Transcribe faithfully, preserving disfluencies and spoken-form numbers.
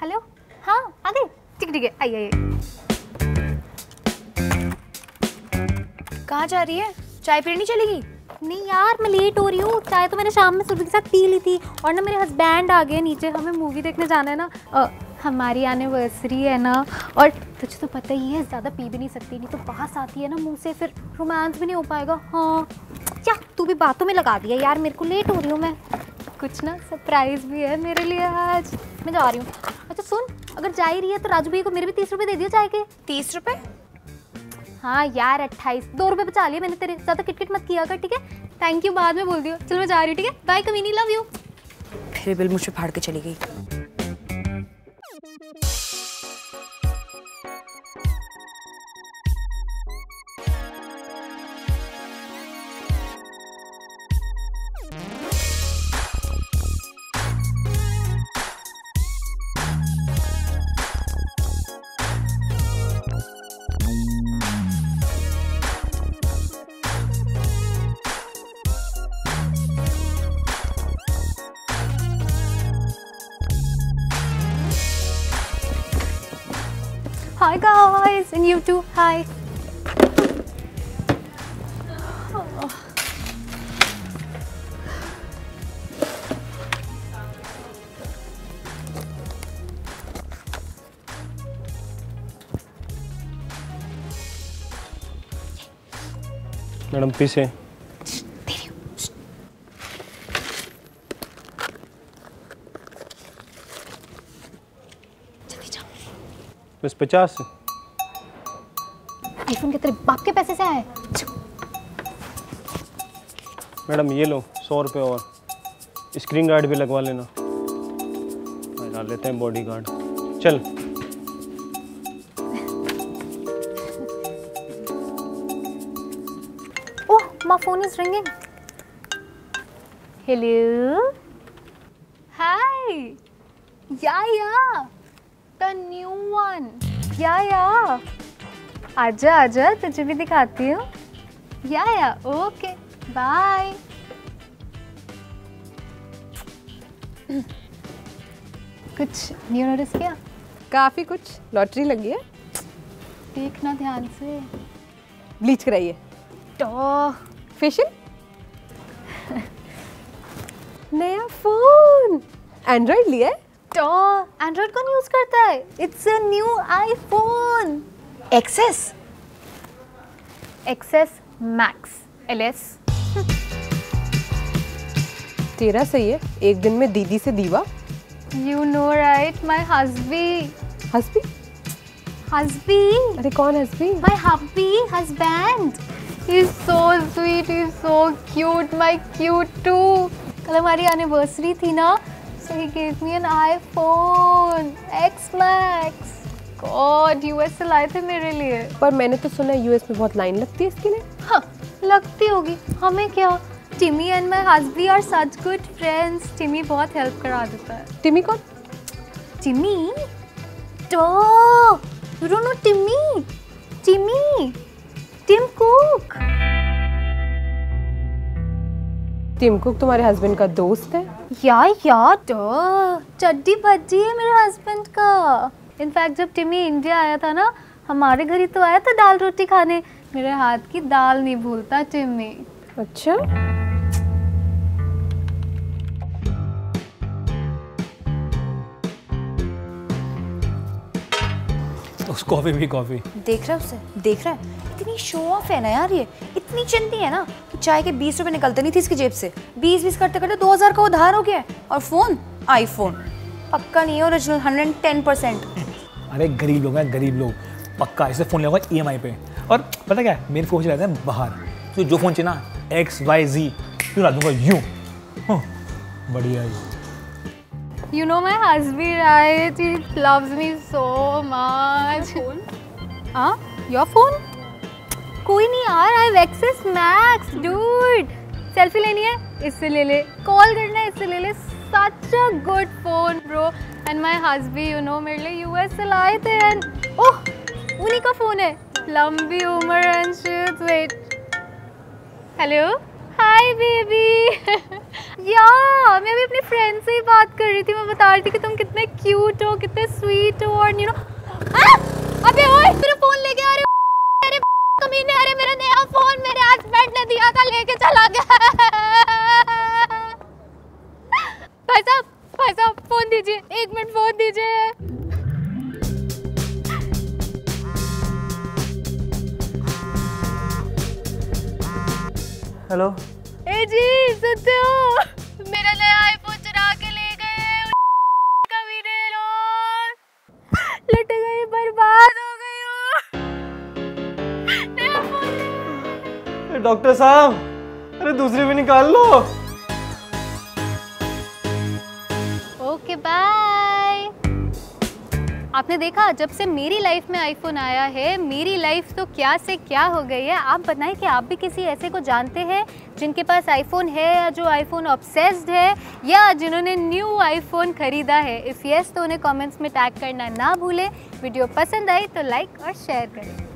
Hello, हाँ आ गए, ठीक ठीक है, आइए आइए। कहाँ जा रही है? चाय पीने नहीं चलेगी? नहीं यार, मैं लेट हो रही हूँ। चाय तो मैंने शाम में सुबह के साथ पी ली थी और ना मेरे हस्बैंड आ गए नीचे, हमें मूवी देखने जाना है ना। आ, हमारी एनिवर्सरी है ना, और तुझे तो पता ही है ज़्यादा पी भी नहीं सकती, नहीं तो बात आती है ना मुँह से, फिर रोमांस भी नहीं हो पाएगा। हाँ यार, तू भी बातों में लगा दिया यार, मेरे को लेट हो रही हूँ मैं। कुछ ना सरप्राइज़ भी है मेरे लिए आज, मैं जा रही हूँ। अच्छा सुन, अगर जा ही रही है तो राजू भैया को मेरे भी तीस रुपये दे दिया चाय के। तीस रुपये? हाँ यार अट्ठाईस, दो रुपये बचा लिए मैंने तेरे। ज़्यादा किटकिट मत किया कर, ठीक है? थैंक यू बाद में बोल दियो। चलो मैं जा रही हूँ, ठीक है, बाय कमीनी, लव यू। फिर बिल मुझे फाड़ के चली गई। Hi guys, and you too. Hi. Oh. Madam, पीछे। बस पचास आईफोन के तेरे बाप के पैसे से आए। मैडम ये लो सौ रुपये और स्क्रीन गार्ड भी लगवा लेना। लगा लेते हैं बॉडी गार्ड, चल। Oh, my phone is ringing. Hello, hi, yeah yeah The new one. या या आजा आजा, तुझे भी दिखाती हूँ। Yeah yeah okay bye. कुछ न्यू नोटिस किया? काफी कुछ। लॉटरी लगी है, देखना ध्यान से। ब्लीच कराइए तो फेशियल। नया फोन एंड्रॉइड लिया है तो एंड्रॉइड कौन यूज करता है? It's a new iPhone X S X S Max L S. तेरा सही है, एक दिन में दीदी से diva. You know right, my hubby. Hubby? Hubby? अरे कौन hubby? My happy husband. He is so sweet, he is so cute, my cute too. कल हमारी एनिवर्सरी थी ना, so he gave me an iPhone X Max. God, US से लाए थे मेरे लिए। पर मैंने तो सुना है यूएस में बहुत लाइन लगती है इसके लिए। हाँ, लगती होगी, हमें क्या। Timmy and my hubby are such good friends. Timmy बहुत हेल्प करा देता है। टिमी कौन? टिमी तो you don't know Timmy Timmy Tim Cook. Tim Cook तुम्हारे हस्बैंड का दोस्त है? या या चड्डी भज्जी है मेरे हस्बैंड का। इनफैक्ट जब टिमी इंडिया आया था ना, हमारे घर ही तो आया था दाल रोटी खाने। मेरे हाथ की दाल नहीं भूलता टिमी। अच्छा, उस कॉफी भी कॉफी। देख रहा है उसे, देख रहा है। इतनी शो ऑफ है ना यार ये, इतनी चिंती है ना कि चाय के बीस रुपए निकलते नहीं थे इसकी जेब से। बीस बीस करते करते दो हजार का उधार हो गया है, और फोन आईफोन पक्का नहीं है, original hundred and ten percent. अरे गरीब लोग हैं, गरीब लोग। पक्का ऐसे फ़ोन लेगा ई एम आई पे। और पता क्या है, मेरे फोन चलाते हैं बाहर, तो जो फोन चाहिए ना एक्स वाई जी क्यों ला दूंगा यूँ। बढ़िया। You know my husband, right? He loves me so much. Phone? Ah, your phone? कोई नहीं यार, I have X S Max, dude. Selfie लेनी है, इससे ले ले। कॉल करना है, इससे ले ले। Such a good phone, bro. And my husband, you know, मेरे लिए यूएस से लाए थे। And oh, उन्हीं का phone है। लंबी उम्र and shit. Wait. Hello. Hi baby. या yeah, मैं भी अपने फ्रेंड से ही बात कर रही थी, बता रही थी कि तुम कितने क्यूट हो, कितने स्वीट हो और यू नो। अबे ओए मेरा फोन लेके आ रहे हो, अरे कमीने, अरे मेरा नया फोन मेरे हस्बैंड ने दिया था, लेके चला गया। भाई साहब, भाई साहब फोन दीजिए, एक मिनट फोन दीजिए। हेलो ए जी, सुनते हो? मेरा नया आईफोन चुरा के ले गए कमीने लोग, लट गई, बर्बाद हो गई हूँ, नया फोन। डॉक्टर साहब, अरे दूसरी भी निकाल लो। Okay bye. आपने देखा, जब से मेरी लाइफ में आईफोन आया है, मेरी लाइफ तो क्या से क्या हो गई है। आप बताएं कि आप भी किसी ऐसे को जानते हैं जिनके पास आईफोन है, या जो आईफोन ऑब्सेस्ड है, या जिन्होंने न्यू आईफोन खरीदा है। इफ़ यस तो उन्हें कमेंट्स में टैग करना ना भूलें। वीडियो पसंद आई तो लाइक और शेयर करें।